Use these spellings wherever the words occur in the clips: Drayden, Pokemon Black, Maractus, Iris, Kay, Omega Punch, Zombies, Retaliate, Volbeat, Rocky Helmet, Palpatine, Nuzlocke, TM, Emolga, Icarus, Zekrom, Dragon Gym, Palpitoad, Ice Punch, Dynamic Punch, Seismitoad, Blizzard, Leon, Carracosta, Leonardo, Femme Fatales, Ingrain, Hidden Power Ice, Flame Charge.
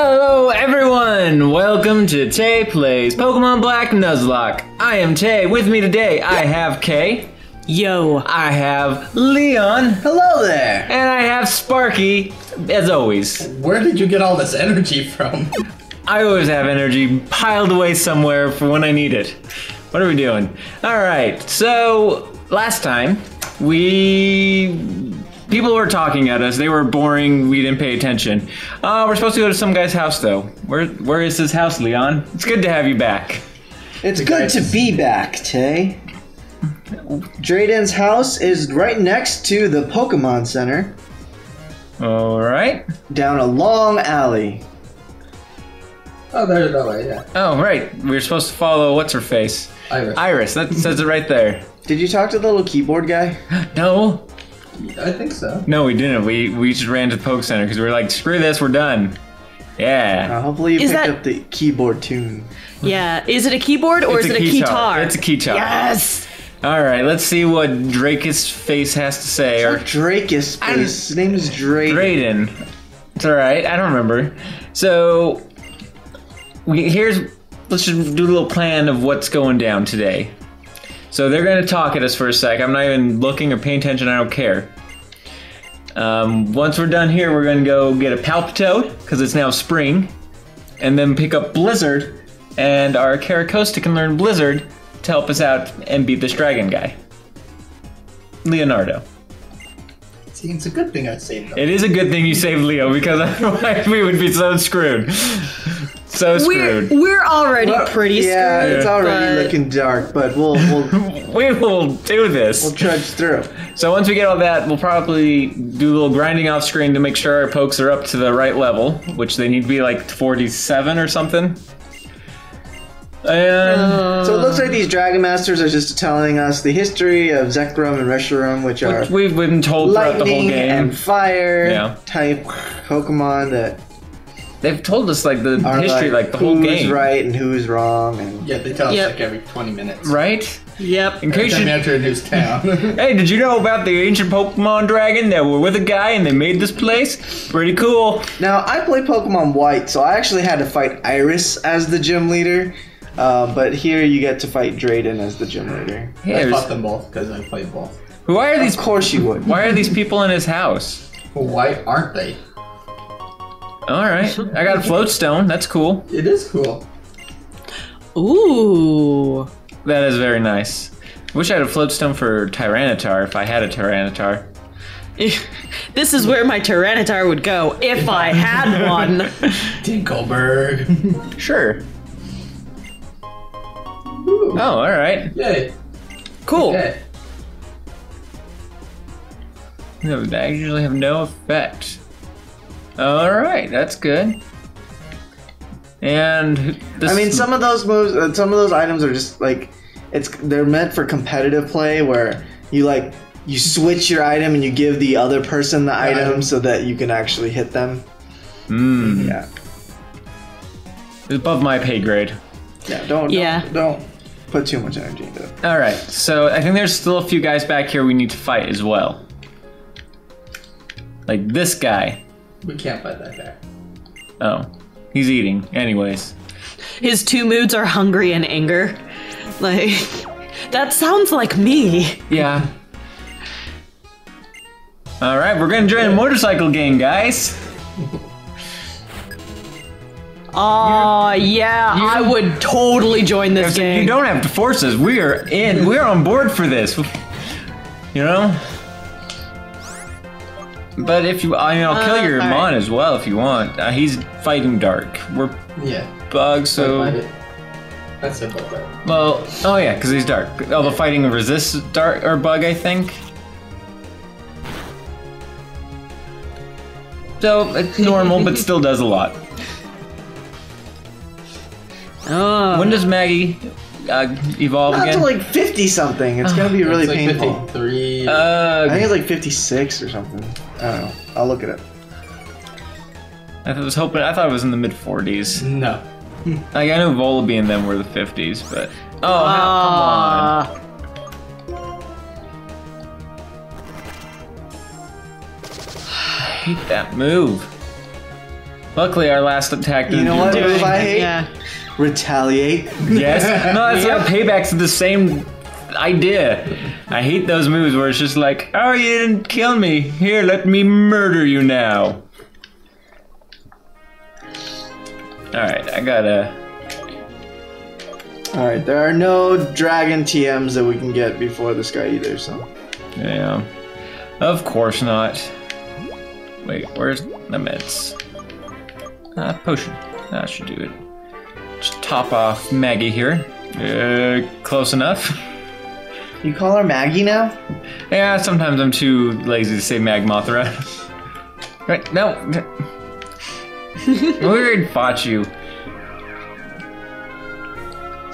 Hello everyone! Welcome to Tay Plays Pokemon Black Nuzlocke. I am Tay. With me today I have Kay. Yo. I have Leon. Hello there. And I have Sparky, as always. Where did you get all this energy from? I always have energy piled away somewhere for when I need it. What are we doing? Alright, so last time people were talking at us. They were boring. We didn't pay attention. We're supposed to go to some guy's house, though. Where is his house, Leon? It's good to have you back. It's good to be back, Tay. Drayden's house is right next to the Pokemon Center. All right. Down a long alley. Oh, there's that way, yeah. Oh, right. We were supposed to follow what's-her-face. Iris. Iris. That says it right there. Did you talk to the little keyboard guy? No. I think so. No, we didn't. We just ran to the Poke Center because we were like, screw this, we're done. Yeah. Hopefully you picked up the keyboard tune. Yeah. Is it a keyboard or is it a guitar? It's a guitar. Yes. All right. Let's see what Drakus Face has to say. Drakus Face. His name is Drayden. Drayden. It's all right. I don't remember. So let's just do a little plan of what's going down today. So they're going to talk at us for a sec. I'm not even looking or paying attention. I don't care. Once we're done here, we're going to go get a Palpitoad, because it's now spring, and then pick up Blizzard, and our Carracosta can learn Blizzard to help us out and beat this dragon guy. Leonardo. See, it's a good thing I saved him. It is a good thing you saved Leo, because otherwise we would be so screwed. So screwed. We're already pretty screwed. Yeah, it's already looking dark, but we'll we will do this. We'll trudge through. So once we get all that, we'll probably do a little grinding off screen to make sure our pokes are up to the right level, which they need to be like 47 or something. So it looks like these Dragon Masters are just telling us the history of Zekrom and Reshiram, which are we've been told throughout the whole game. And fire type Pokemon that they've told us like the history, like the whole game. Who's right and who's wrong, and yeah, they tell us like every 20 minutes. Right? Yep. In case you enter a new town. Hey, did you know about the ancient Pokemon dragon that were with a guy and they made this place? Pretty cool. Now I play Pokemon White, so I actually had to fight Iris as the gym leader, but here you get to fight Drayden as the gym leader. I fought them both because I played both. Why are these? Of course you would. Why are these people in his house? Well, why aren't they? All right, I got a float stone. That's cool. It is cool. Ooh, that is very nice. Wish I had a float stone for Tyranitar. If I had a Tyranitar, this is where my Tyranitar would go if I had one. Tinkelberg. Sure. Ooh. Oh, all right. Yay. Cool. Okay. No, that usually have no effect. Alright, that's good. And I mean, some of those moves, some of those items are just like, they're meant for competitive play where you like, you switch your item and you give the other person the item so that you can actually hit them. Mmm. Yeah. It's above my pay grade. Yeah, don't put too much energy into it. Alright, so I think there's still a few guys back here we need to fight as well. Like this guy. We can't fight that guy. Oh, he's eating. Anyways, his two moods are hungry and anger. Like that sounds like me. Yeah. All right, we're gonna join a motorcycle gang, guys. Oh, yeah, I would totally join this gang. You don't have to force us. We are in. We're on board for this. You know. But if you, I mean, I'll kill your mon as well if you want. He's fighting dark. We're bugs, so. That's simple. Well, oh yeah, because he's dark. Although fighting resists dark or bug, I think. So it's normal, but still does a lot. Oh. When does Maggie evolve again? Not to like 50 something. It's gonna be really like painful. 53. I think it's like 56 or something. I don't know. I'll look it up. I thought it was in the mid 40s. No. Like I know Volbeat and them were the 50s, but come on. I hate that move. Luckily, our last attack didn't do anything. You know what I hate? Yeah. Retaliate. Yes. No, that's not Payback's the same idea. I hate those moves where it's just like, oh, you didn't kill me. Here, let me murder you now. Alright, I gotta... Alright, there are no dragon TMs that we can get before this guy either, so... Yeah. Of course not. Wait, where's the meds? Potion. That should do it. Just top off Maggie here. Close enough. You call her Maggie now? Yeah, sometimes I'm too lazy to say Magmothra. Right, no. Weird fought you.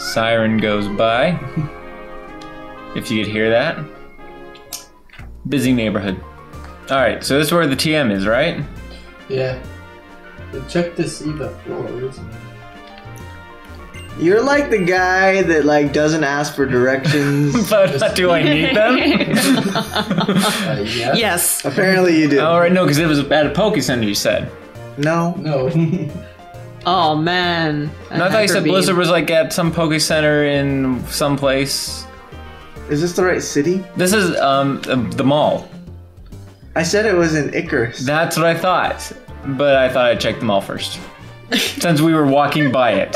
Siren goes by. If you could hear that. Busy neighborhood. Alright, so this is where the TM is, right? Yeah. Check this Eva floor, isn't it? You're like the guy that like doesn't ask for directions. But do I need them? Yes. Yes. Apparently you do. All right, no, because it was at a Poke Center. You said. No. No. Oh man. No, I thought you said Blizzard was like at some Poke Center in some place. Is this the right city? This is the mall. I said it was in Icarus. That's what I thought, but I thought I'd check the mall first. Since we were walking by it.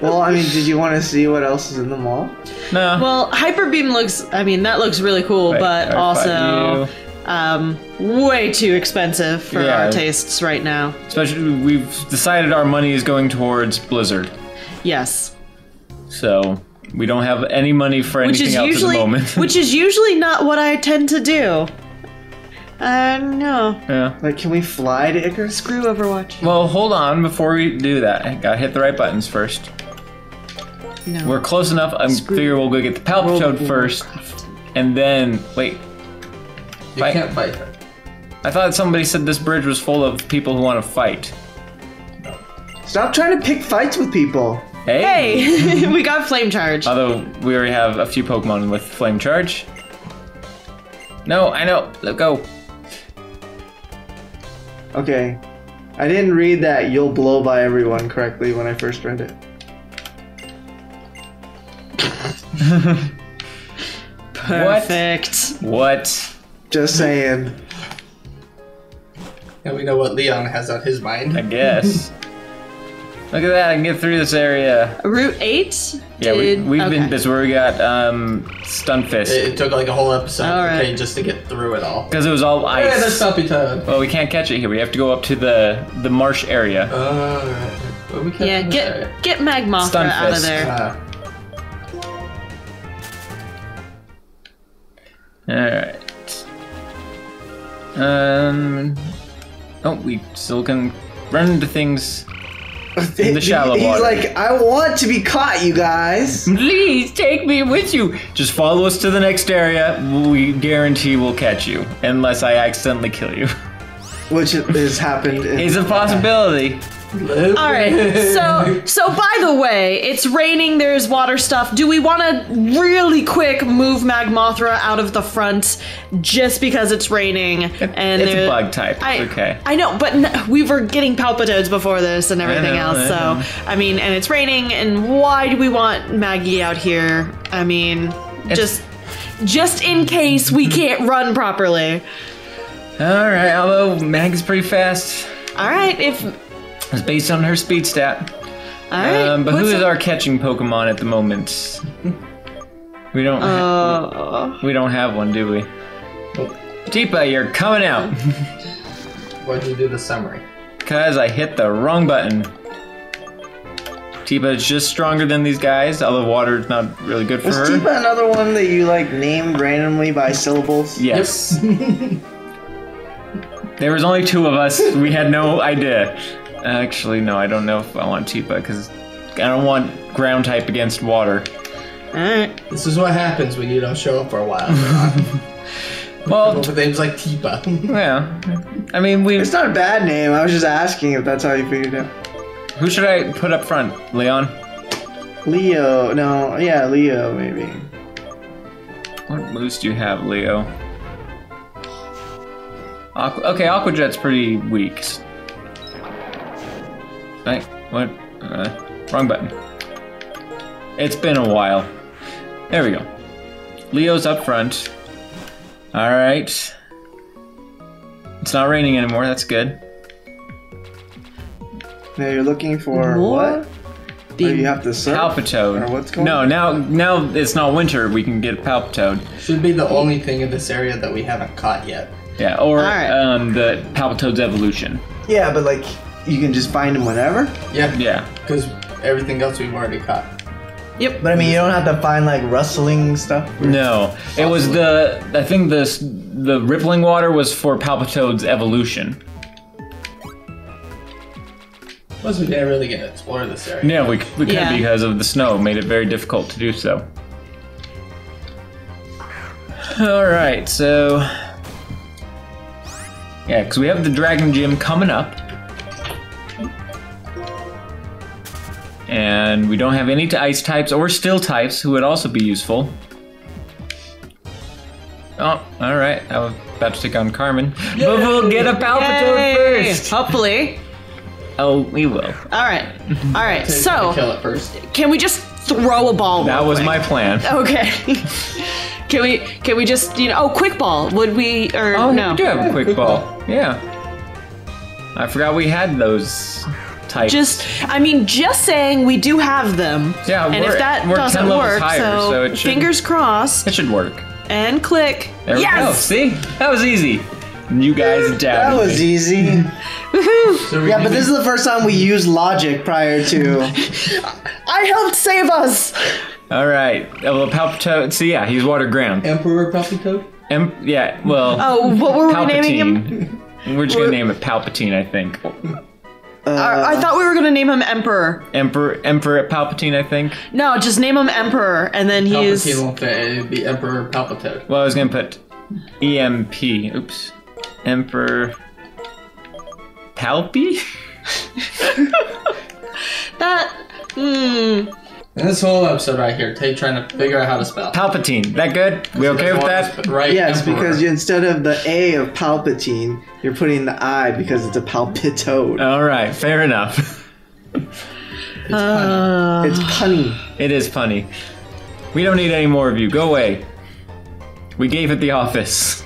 Well, I mean, did you want to see what else is in the mall? No. Well, Hyper Beam looks, I mean, that looks really cool, right, but also way too expensive for our tastes right now. Especially, we've decided our money is going towards Blizzard. Yes. So, we don't have any money for anything else at the moment. Which is usually not what I tend to do. No. Yeah. Like, can we fly to Icarus? Screw Overwatch. Well, hold on before we do that. I gotta hit the right buttons first. No. We're close enough. I figure we'll go get the Palpitoad first. And then, wait. You can't fight her. I thought somebody said this bridge was full of people who want to fight. No. Stop trying to pick fights with people. Hey. We got Flame Charge. Although, we already have a few Pokemon with Flame Charge. No, I know. Let go. Okay, I didn't read that you'll blow by everyone correctly when I first read it. Perfect. What? Just saying. And we know what Leon has on his mind. I guess. Look at that, I can get through this area. Route 8? Yeah, we've been busy. We got Stunfisk. It took like a whole episode just to get through it all. Because it was all ice. Yeah, that's Palpitoad. Well, we can't catch it here. We have to go up to the marsh area. Oh, right. Well, we yeah, get Magmothra Stunfisk out of there. Alright. Oh, we still can run into things. In the shallow water. He's like, I want to be caught, you guys. Please take me with you. Just follow us to the next area. We guarantee we'll catch you, unless I accidentally kill you. Which has happened. It's a possibility. All right. So by the way, it's raining. There's water stuff. Do we want to really quick move Magmothra out of the front just because it's raining? And it's a bug type. It's okay. I know, but we were getting Palpitoads before this and everything else. So I mean, and it's raining. And why do we want Maggie out here? I mean, just in case we can't run properly. All right. Although Maggie's pretty fast. All right. It's based on her speed stat. All right. But who is our catching Pokemon at the moment? We don't. We don't have one, do we? Nope. Deepa, you're coming out. Why'd you do the summary? Cause I hit the wrong button. Deepa is just stronger than these guys. Although water is not really good for her. Was Deepa another one that you like named randomly by syllables? Yes. Yep. There was only two of us. We had no idea. Actually, no, I don't know if I want Teepa, because I don't want ground type against water. Alright. This is what happens when you don't show up for a while. Well, the name's like Teepa. Yeah. I mean, it's not a bad name, I was just asking if that's how you figured it out. Who should I put up front? Leon? Leo. No, yeah, Leo, maybe. What moves do you have, Leo? Okay, Aqua Jet's pretty weak. Dang, what? Wrong button. It's been a while. There we go. Leo's up front. All right. It's not raining anymore. That's good. Now you're looking for what? Or you have to surf? Palpitoad. Or what's going on? Now it's not winter. We can get Palpitoad. Should be the only thing in this area that we haven't caught yet. Yeah, or right. The Palpitoad's evolution. Yeah, but like you can just find him whenever. Yeah. Yeah. Because everything else we've already caught. Yep. But I mean, you don't have to find like rustling stuff. No, it was the I think the rippling water was for Palpitoad's evolution. Plus, we didn't really get to explore this area. Yeah, we could because of the snow made it very difficult to do so. All right, so yeah, because we have the Dragon Gym coming up, and we don't have any ice types or steel types who would also be useful. Oh, all right, I was about to take on Carmen, but we'll get a Palpitoad first, hopefully. Oh, we will. All right. So, kill it first. Can we just throw a ball? That was my plan. Okay. Can we just quick ball? Would we or oh, no? We do have a quick ball. Yeah. I forgot we had those types. Just saying we do have them. Yeah. And if that doesn't work, so fingers crossed. It should work. And click. There we go. See, that was easy. You guys doubted. That was easy. Woohoo! Yeah, but this is the first time we used logic prior to. I helped save us. All right. Well, Palpitoad. So yeah, he's water ground. Emperor Palpitoad. Yeah. Well. Oh, what were we naming him? We're just gonna name it Palpatine, I think. I thought we were gonna name him Emperor. Emperor Palpatine, I think. No, just name him Emperor, and then he's. Palpatine won't fit. It'd be Emperor Palpitoad. Well, I was gonna put EMP. Oops. Emperor Palpy? And this whole episode right here, Tay trying to figure out how to spell Palpatine. That good? We okay with that? Right. Yes, Emperor. Because instead of the A of Palpatine, you're putting the I because it's a Palpitoad. All right, fair enough. It's punny. It is punny. We don't need any more of you. Go away. We gave it the office.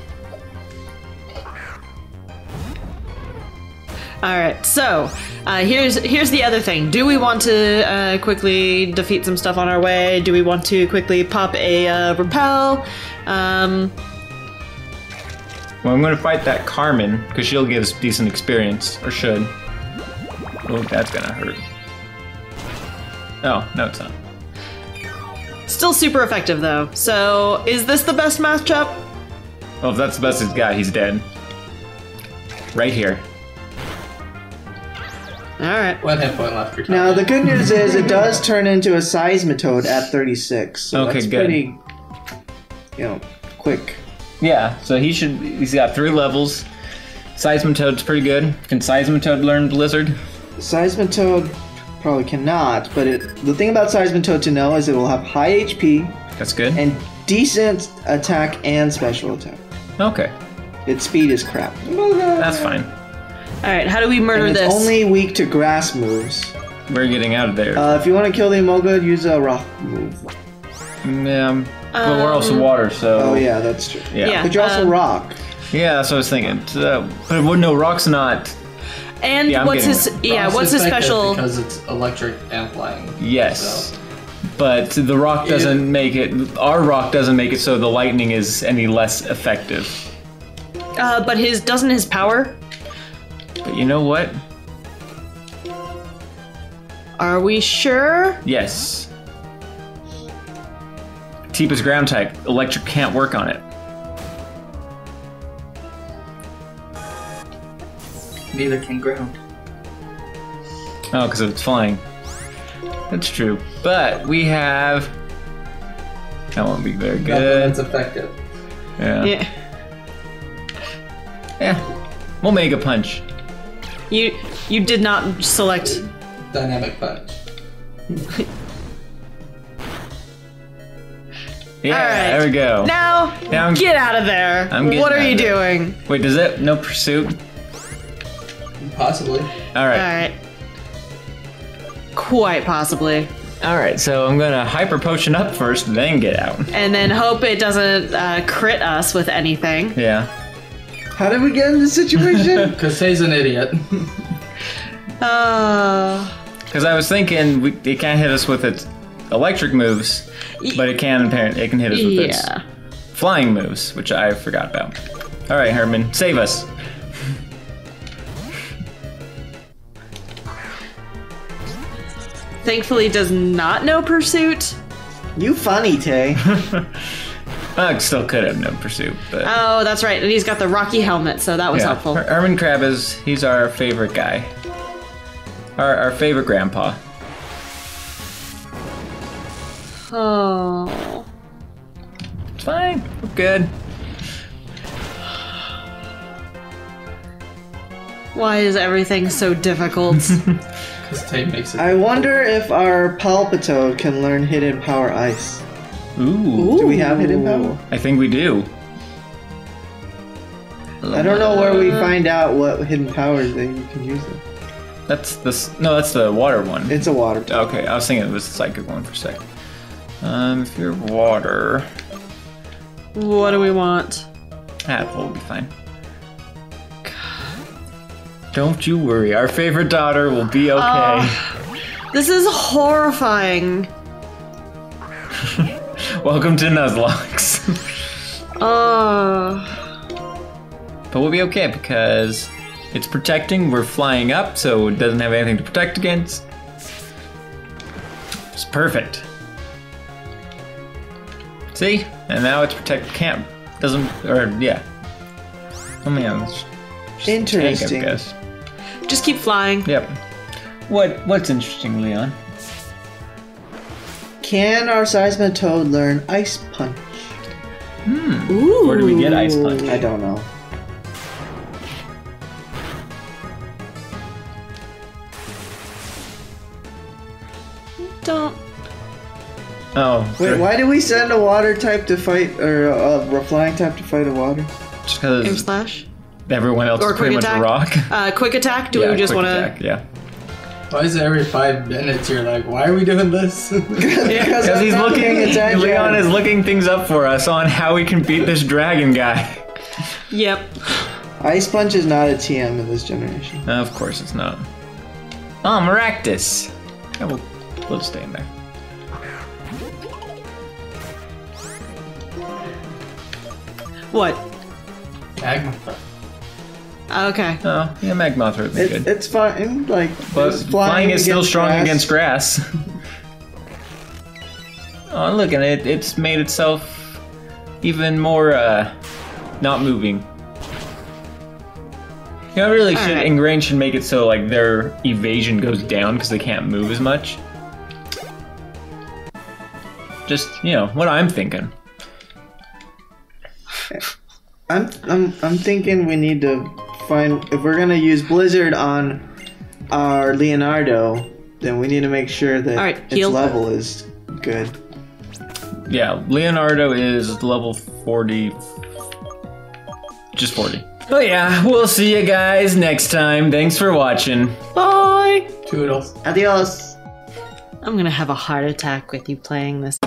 All right, so here's the other thing. Do we want to quickly defeat some stuff on our way? Do we want to quickly pop a repel? Well, I'm gonna fight that Carmen because she'll give us decent experience, or should. Oh, that's gonna hurt. Oh, no, it's not. Still super effective though. So, is this the best matchup? Well, if that's the best he's got, he's dead. Right here. All right. One hit point left for time. Now, the good news is it does turn into a Seismitoad at 36. So okay, that's good. Pretty, quick. Yeah, so he's got 3 levels. Seismitoad's pretty good. Can Seismitoad learn Blizzard? Seismitoad probably cannot, but the thing about Seismitoad to know is it will have high HP. That's good. And decent attack and special attack. Okay. Its speed is crap. That's fine. All right, how do we murder this? It's only weak to grass moves. We're getting out of there. If you want to kill the Emolga, use a rock move. Yeah, but we're also water, so... Oh, yeah, that's true. Yeah. But you're also rock. Yeah, that's what I was thinking. But no, rock's not... And yeah, what's his special... Because it's electric and flying. Yes. So. But the rock doesn't make it... Our rock doesn't make it so the lightning is any less effective. But doesn't his power... But you know what? Are we sure? Yes. Teepa's ground type. Electric can't work on it. Neither can ground. Oh, because it's flying. That's true. But we have... That won't be very good. That's effective. Yeah. Omega Punch. You did not select... Dynamic Punch. Yeah, all right. There we go. Now get out of there. What are you doing? Wait, does it? No pursuit? Possibly. All right. Quite possibly. Alright, so I'm gonna Hyper Potion up first, then get out. And then hope it doesn't crit us with anything. Yeah. How did we get in this situation? Because Tay's an idiot. Because I was thinking it can't hit us with its electric moves, but it can hit us with its flying moves, which I forgot about. Alright, Herman, save us. Thankfully does not know Pursuit. You funny, Tay. Bug still could have known Pursuit, but... Oh, that's right. And he's got the Rocky Helmet, so that was helpful. Herman Crab is... He's our favorite guy. Our favorite grandpa. Oh. It's fine. We're good. Why is everything so difficult? I wonder if our Palpitoad can learn Hidden Power Ice. Ooh. Do we have Hidden Power? I think we do. I don't know where we find out what Hidden Powers that you can use them. That's the... No, that's the water one. It's a water type. Okay, I was thinking it was the psychic one for a second. If you're water... What do we want? Apple will be fine. Don't you worry, our favorite daughter will be okay. This is horrifying. Welcome to Nuzlocke. But we'll be okay because it's protecting, we're flying up, so it doesn't have anything to protect against. It's perfect. See? And now it's protect camp. Doesn't, or yeah. Oh man, just interesting. Tank, I guess. Just keep flying. Yep. What's interesting, Leon? Can our Seismitoad learn Ice Punch? Hmm. Ooh. Where do we get Ice Punch? I don't know. Don't. Oh. Wait, why do we send a water type to fight, or a flying type to fight a water? Just because. Aim slash. Everyone else is pretty much a rock. Quick attack? Do we just want to... Yeah. Why is it every 5 minutes you're like, why are we doing this? Because he's looking... Leon is looking things up for us on how we can beat this dragon guy. Yep. Ice Punch is not a TM in this generation. Of course it's not. Oh, Maractus. Yeah, we'll stay in there. What? Magmothra. Okay. Oh, yeah, Magmothra would be good. It's fine, like, but flying is still strong against grass. Oh, look, and it's made itself even more, not moving. You know, really should, Ingrain should make it so, like, their evasion goes down because they can't move as much. Just, you know, what I'm thinking. I'm thinking we need to find, if we're gonna use Blizzard on our Leonardo, then we need to make sure that its level is good. Yeah, Leonardo is level 40, just 40. Oh yeah, we'll see you guys next time. Thanks for watching. Bye. Toodles. Adios. I'm gonna have a heart attack with you playing this.